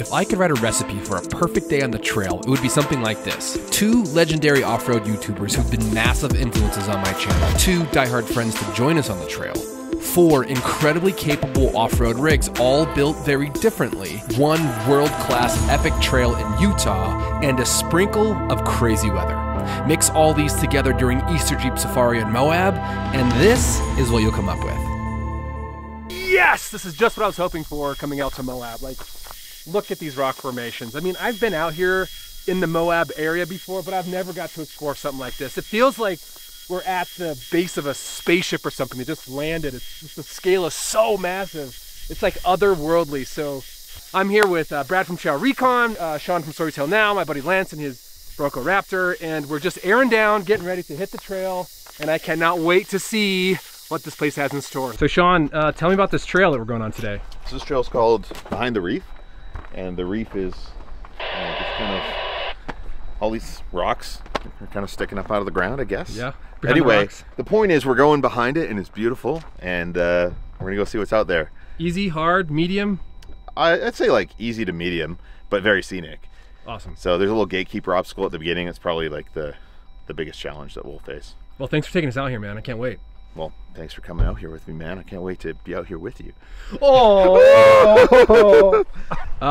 If I could write a recipe for a perfect day on the trail, it would be something like this. 2 legendary off-road YouTubers who've been massive influences on my channel, 2 diehard friends to join us on the trail, 4 incredibly capable off-road rigs, all built very differently, 1 world-class epic trail in Utah, and a sprinkle of crazy weather. Mix all these together during Easter Jeep Safari in Moab, and this is what you'll come up with. Yes! This is just what I was hoping for coming out to Moab. Like, look at these rock formations. I mean, I've been out here in the Moab area before, but I've never got to explore something like this. It feels like we're at the base of a spaceship or something that just landed. It's just, the scale is so massive. It's like otherworldly. So I'm here with Brad from Trail Recon, Sean from Storytale Now, my buddy Lance and his Bronco Raptor, and we're just airing down, getting ready to hit the trail, and I cannot wait to see what this place has in store. So Sean, tell me about this trail that we're going on today. So this trail is called Behind the Reef. And the reef is just kind of all these rocks are kind of sticking up out of the ground, I guess. Yeah. Anyway, the point is we're going behind it, and it's beautiful, and we're gonna go see what's out there. Easy, hard, medium? I'd say like easy to medium, but very scenic. Awesome. So there's a little gatekeeper obstacle at the beginning. That's probably like the biggest challenge that we'll face. Well, thanks for taking us out here, man. I can't wait. Well, thanks for coming out here with me, man. I can't wait to be out here with you. Oh!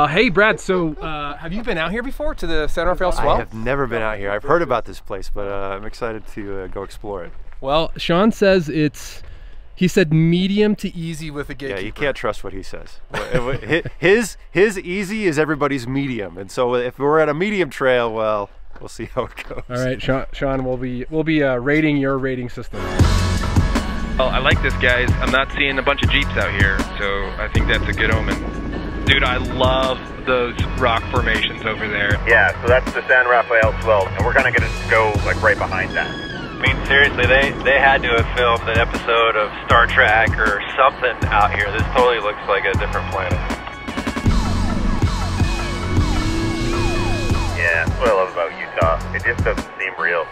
Hey, Brad, so have you been out here before to the San Rafael Swell? I have never been out here. I've heard about this place, but I'm excited to go explore it. Well, Sean says it's, he said medium to easy with a gatekeeper. Yeah, you can't trust what he says. His easy is everybody's medium, and so if we're at a medium trail, well, we'll see how it goes. All right, Sean we'll be rating your rating system. Well, I like this, guys. I'm not seeing a bunch of Jeeps out here, so I think that's a good omen. Dude, I love those rock formations over there. Yeah, so that's the San Rafael Swell, and we're kind of going to go like right behind that. I mean, seriously, they had to have filmed an episode of Star Trek or something out here. This totally looks like a different planet. Yeah, that's what I love about Utah. It just doesn't seem real.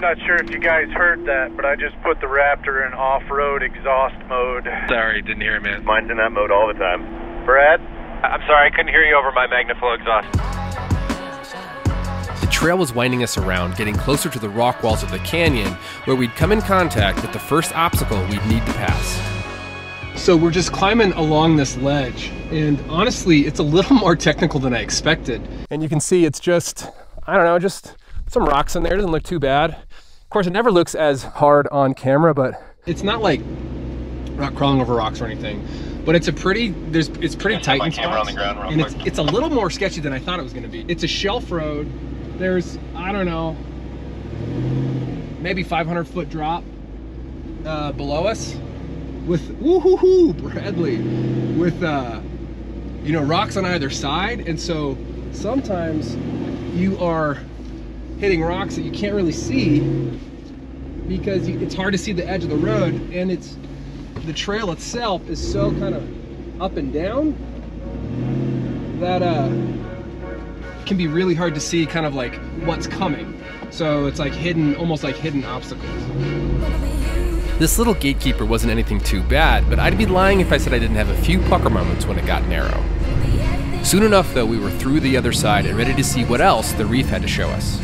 Not sure if you guys heard that, but I just put the Raptor in off-road exhaust mode. Sorry, didn't hear it, man. Mine's in that mode all the time. Brad? I'm sorry, I couldn't hear you over my Magnaflow exhaust. The trail was winding us around, getting closer to the rock walls of the canyon, where we'd come in contact with the first obstacle we'd need to pass. So we're just climbing along this ledge, and honestly, it's a little more technical than I expected. And you can see it's just, I don't know, just some rocks in there. It doesn't look too bad. Of course, it never looks as hard on camera, but it's not like rock crawling over rocks or anything. But it's a pretty, it's pretty tight in spots, and it's a little more sketchy than I thought it was going to be. It's a shelf road. There's, I don't know, maybe 500-foot drop below us with woo-hoo-hoo, Bradley, with you know, rocks on either side, and so sometimes you are hitting rocks that you can't really see because it's hard to see the edge of the road, and it's, the trail itself is so kind of up and down that can be really hard to see kind of like what's coming. So it's like hidden, almost like hidden obstacles. This little gatekeeper wasn't anything too bad, but I'd be lying if I said I didn't have a few pucker moments when it got narrow. Soon enough though, we were through the other side and ready to see what else the reef had to show us.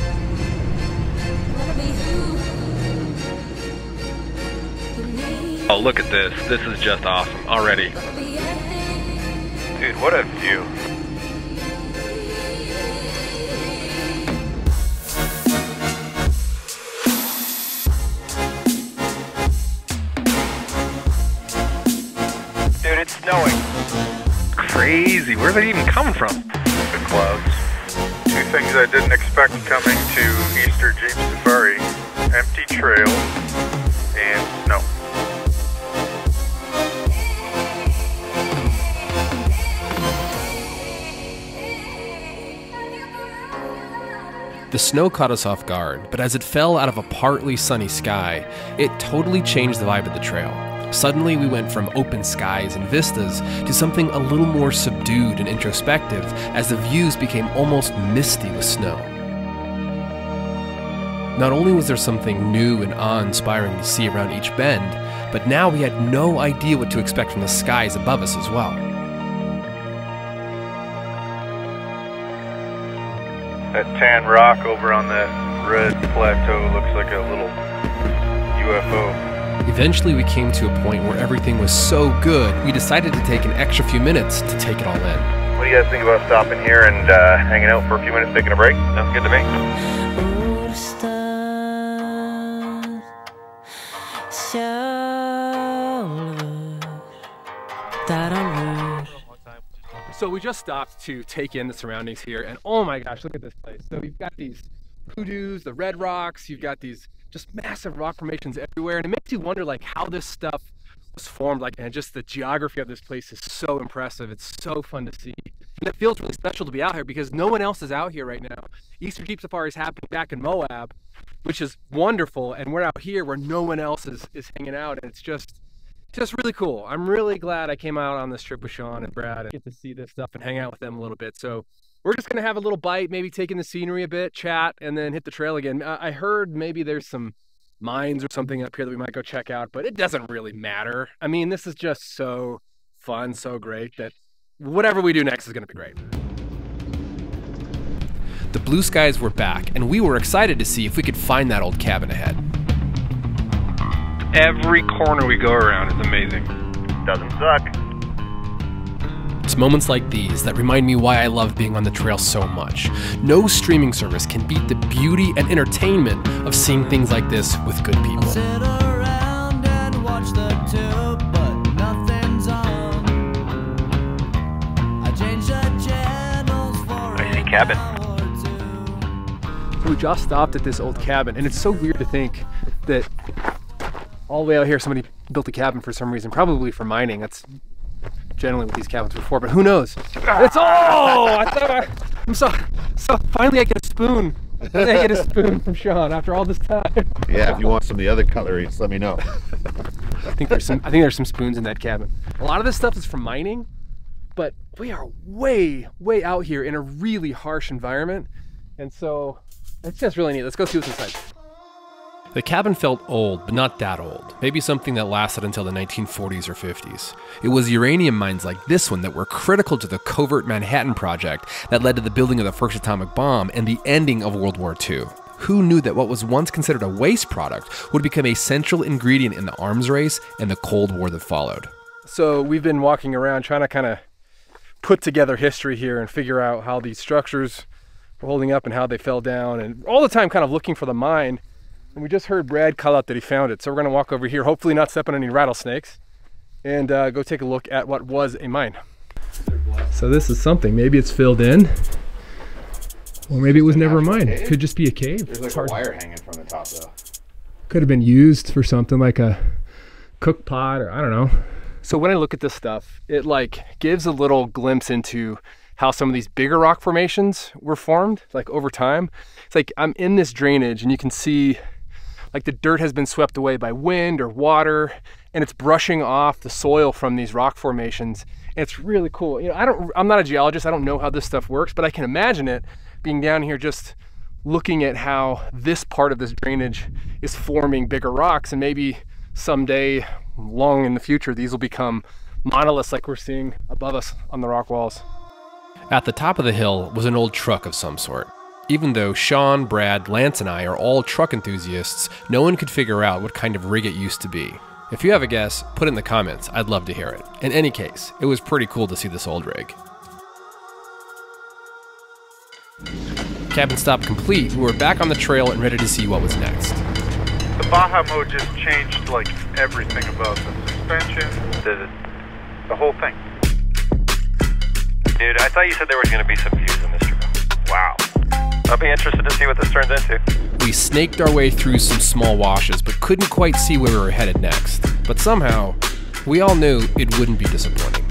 Oh, look at this. This is just awesome already. Dude, what a view. Dude, it's snowing. Crazy. Where are they even coming from? The clouds. 2 things I didn't expect coming to Easter Jeep Safari. Empty trail and snow. The snow caught us off guard, but as it fell out of a partly sunny sky, it totally changed the vibe of the trail. Suddenly, we went from open skies and vistas to something a little more subdued and introspective as the views became almost misty with snow. Not only was there something new and awe-inspiring to see around each bend, but now we had no idea what to expect from the skies above us as well. That tan rock over on that red plateau looks like a little UFO. Eventually we came to a point where everything was so good, we decided to take an extra few minutes to take it all in. What do you guys think about stopping here and hanging out for a few minutes, taking a break? Sounds good to me. So we just stopped to take in the surroundings here, and oh my gosh, look at this place. So you've got these hoodoos, the red rocks, you've got these just massive rock formations everywhere, and it makes you wonder like how this stuff formed, like, and just the geography of this place is so impressive. It's so fun to see, and it feels really special to be out here because no one else is out here right now. Easter Jeep Safari is happening back in Moab, which is wonderful, and we're out here where no one else is hanging out, and it's just really cool. I'm really glad I came out on this trip with Sean and Brad and get to see this stuff and hang out with them a little bit. So we're just gonna have a little bite, maybe take in the scenery a bit, chat, and then hit the trail again. I heard maybe there's some mines or something up here that we might go check out, but it doesn't really matter. I mean, this is just so fun, so great, that whatever we do next is going to be great. The blue skies were back, and we were excited to see if we could find that old cabin ahead. Every corner we go around is amazing. Doesn't suck. It's moments like these that remind me why I love being on the trail so much. No streaming service can beat the beauty and entertainment of seeing things like this with good people. Sit around and watch the tube, but nothing's on. I changed the channels for an hour or two. We just stopped at this old cabin, and it's so weird to think that all the way out here somebody built a cabin for some reason, probably for mining. That's generally what these cabins were for, but who knows? It's so finally I get a spoon. I get a spoon from Sean after all this time. Yeah, if you want some of the other cutleries, let me know. I think there's some spoons in that cabin. A lot of this stuff is from mining, but we are way out here in a really harsh environment, and so it's just really neat. Let's go see what's inside. The cabin felt old, but not that old. Maybe something that lasted until the 1940s or 50s. It was uranium mines like this one that were critical to the covert Manhattan Project that led to the building of the first atomic bomb and the ending of World War II. Who knew that what was once considered a waste product would become a central ingredient in the arms race and the Cold War that followed? So we've been walking around trying to kind of put together history here and figure out how these structures were holding up and how they fell down, and all the time kind of looking for the mine. And we just heard Brad call out that he found it. So we're gonna walk over here, hopefully not stepping on any rattlesnakes, and go take a look at what was a mine. So this is something, maybe it's filled in, or maybe it was never a mine. It could just be a cave. There's like a wire hanging from the top though. Could have been used for something like a cook pot, or I don't know. So when I look at this stuff, it like gives a little glimpse into how some of these bigger rock formations were formed, like over time. It's like I'm in this drainage and you can see like the dirt has been swept away by wind or water, and it's brushing off the soil from these rock formations. And it's really cool. You know, I'm not a geologist. I don't know how this stuff works, but I can imagine it being down here just looking at how this part of this drainage is forming bigger rocks, and maybe someday long in the future, these will become monoliths like we're seeing above us on the rock walls. At the top of the hill was an old truck of some sort. Even though Sean, Brad, Lance, and I are all truck enthusiasts, no one could figure out what kind of rig it used to be. If you have a guess, put it in the comments. I'd love to hear it. In any case, it was pretty cool to see this old rig. Cabin stop complete. We were back on the trail and ready to see what was next. The Baja mode just changed like everything about the suspension, the whole thing. Dude, I thought you said there was going to be some views on this trip. Wow. I'll be interested to see what this turns into. We snaked our way through some small washes, but couldn't quite see where we were headed next. But somehow, we all knew it wouldn't be disappointing.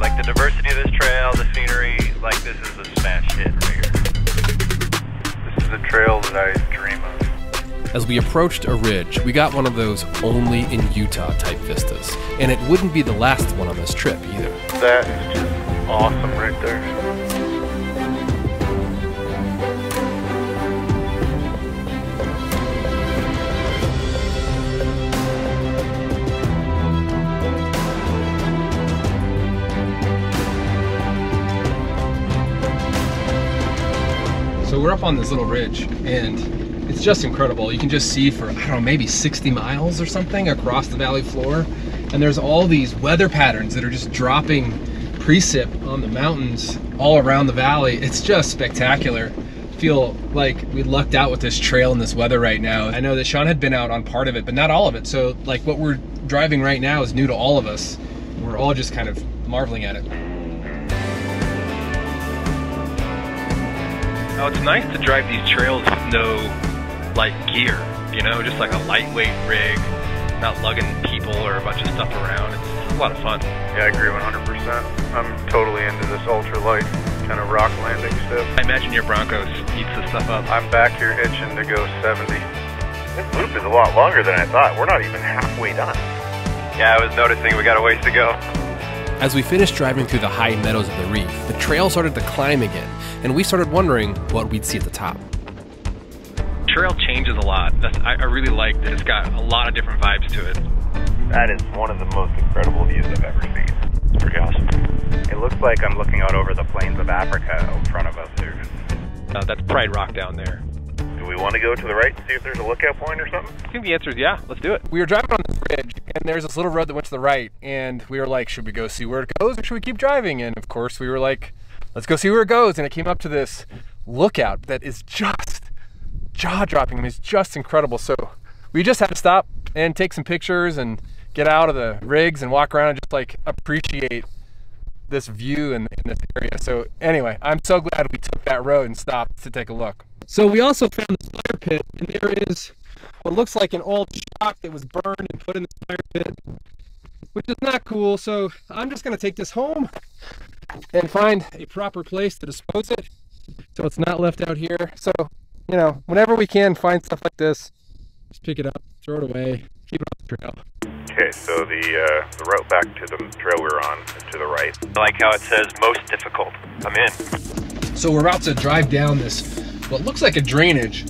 Like the diversity of this trail, the scenery, like this is a smash hit right here. This is a trail that I dream of. As we approached a ridge, we got one of those only in Utah type vistas. And it wouldn't be the last one on this trip either. That is just awesome right there. So we're up on this little ridge and it's just incredible. You can just see for, I don't know, maybe 60 miles or something across the valley floor. And there's all these weather patterns that are just dropping precip on the mountains all around the valley. It's just spectacular. I feel like we lucked out with this trail and this weather right now. I know that Sean had been out on part of it, but not all of it. So like what we're driving right now is new to all of us. We're all just kind of marveling at it. Oh, it's nice to drive these trails with no like gear, you know, just like a lightweight rig, not lugging people or a bunch of stuff around. It's a lot of fun. Yeah, I agree 100%. I'm totally into this ultralight kind of rock landing stuff. I imagine your Bronco eats this stuff up. I'm back here itching to go 70. This loop is a lot longer than I thought. We're not even halfway done. Yeah, I was noticing we got a ways to go. As we finished driving through the high meadows of the reef, the trail started to climb again, and we started wondering what we'd see at the top. Trail changes a lot. I really like that it's got a lot of different vibes to it. That is one of the most incredible views I've ever seen. It's pretty awesome. It looks like I'm looking out over the plains of Africa in front of us here. That's Pride Rock down there. Do we want to go to the right and see if there's a lookout point or something? I think the answer is yeah, let's do it. We were driving on this ridge and there's this little road that went to the right and we were like, should we go see where it goes or should we keep driving? And of course we were like, let's go see where it goes. And it came up to this lookout that is just jaw-dropping. I mean, it's just incredible. So we just had to stop and take some pictures and get out of the rigs and walk around and just like appreciate this view in this area. So anyway, I'm so glad we took that road and stopped to take a look. So we also found this fire pit, and there is what looks like an old shock that was burned and put in the fire pit, which is not cool. So I'm just going to take this home and find a proper place to dispose it so it's not left out here. So, you know, whenever we can find stuff like this, just pick it up, throw it away, keep it off the trail. Okay, so the route back to the trail we were on is to the right. I like how it says most difficult. I'm in. So we're about to drive down this what looks like a drainage,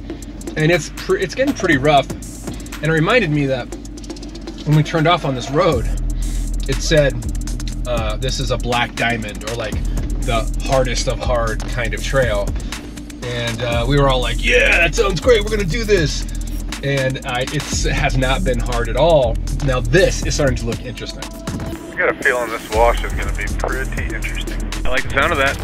and it's getting pretty rough. And it reminded me that when we turned off on this road, it said this is a black diamond, or like the hardest of hard kind of trail. And we were all like, yeah, that sounds great, we're gonna do this. And it has not been hard at all. Now this is starting to look interesting. I got a feeling this wash is gonna be pretty interesting. I like the sound of that.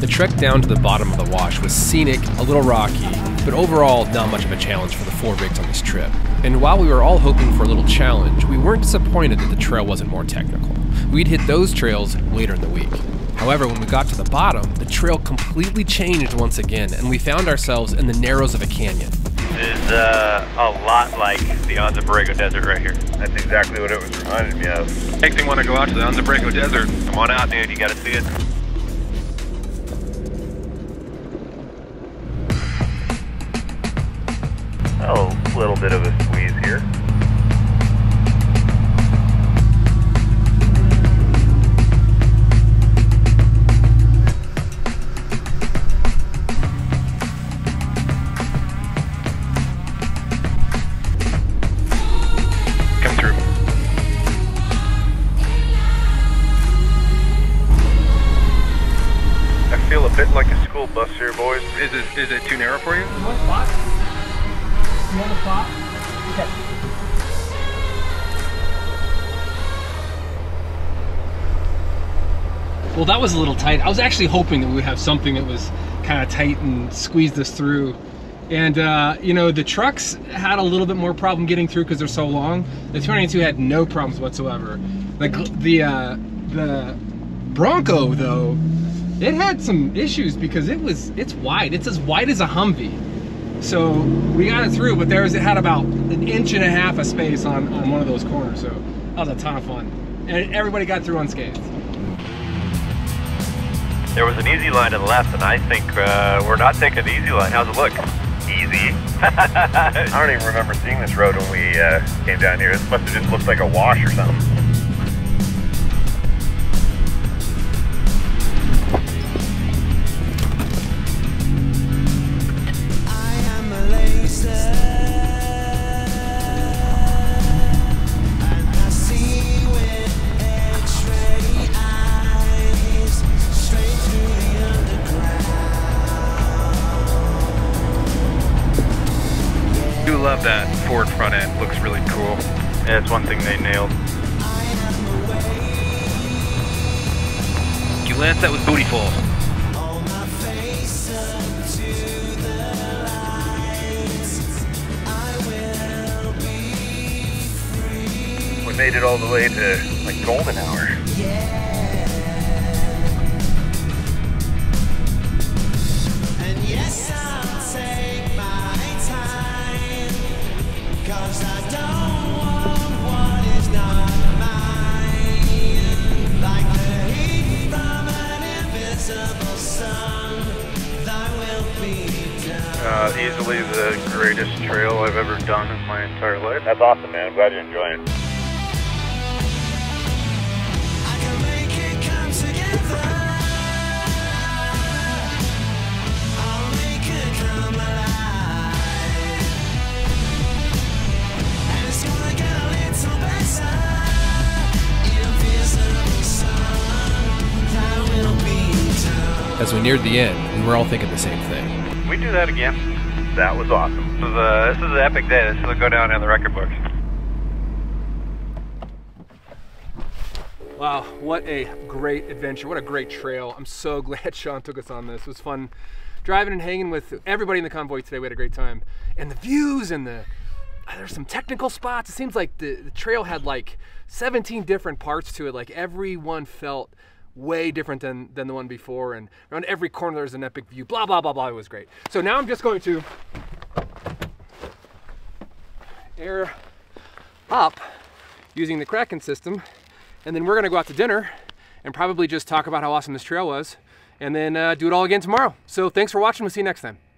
The trek down to the bottom of the wash was scenic, a little rocky, but overall not much of a challenge for the four rigs on this trip. And while we were all hoping for a little challenge, we weren't disappointed that the trail wasn't more technical. We'd hit those trails later in the week. However, when we got to the bottom, the trail completely changed once again, and we found ourselves in the narrows of a canyon. This is a lot like the Anza Borrego Desert right here. That's exactly what it was reminding me of. Makes me want to go out to the Anza Borrego Desert. Come on out, dude, you gotta see it. Oh, a little bit of a squeeze here. Come through. I feel a bit like a school bus here, boys. Is it too narrow for you? What spot? You want the clock? Okay. Well, that was a little tight. I was actually hoping that we would have something that was kind of tight and squeeze this through. And, you know, the trucks had a little bit more problem getting through because they're so long. The 292 had no problems whatsoever. Like the Bronco, though, it had some issues because it's wide. It's as wide as a Humvee. So we got it through, but it had about an inch and a half of space on one of those corners, so that was a ton of fun. And everybody got through unscathed. There was an easy line to the left, and I think we're not taking the easy line. How's it look? Easy. I don't even remember seeing this road when we came down here. This must have just looked like a wash or something. do love that Ford front end, looks really cool. Yeah, it's one thing they nailed. Thank you, Lance, that was bootyful. We made it all the way to like golden hour. Yeah. Easily the greatest trail I've ever done in my entire life. That's awesome, man. I'm glad you're enjoying it. As we neared the end, we were all thinking the same thing. We do that again. That was awesome. This is an epic day. This will go down in the record books. Wow, what a great adventure. What a great trail. I'm so glad Sean took us on this. It was fun driving and hanging with everybody in the convoy today. We had a great time. And the views and the... There's some technical spots. It seems like the trail had like 17 different parts to it. Like every one felt way different than the one before, and around every corner there's an epic view, blah, blah, blah, blah. It was great. So now I'm just going to air up using the Kraken system, and then we're gonna go out to dinner and probably just talk about how awesome this trail was, and then do it all again tomorrow. So thanks for watching. We'll see you next time.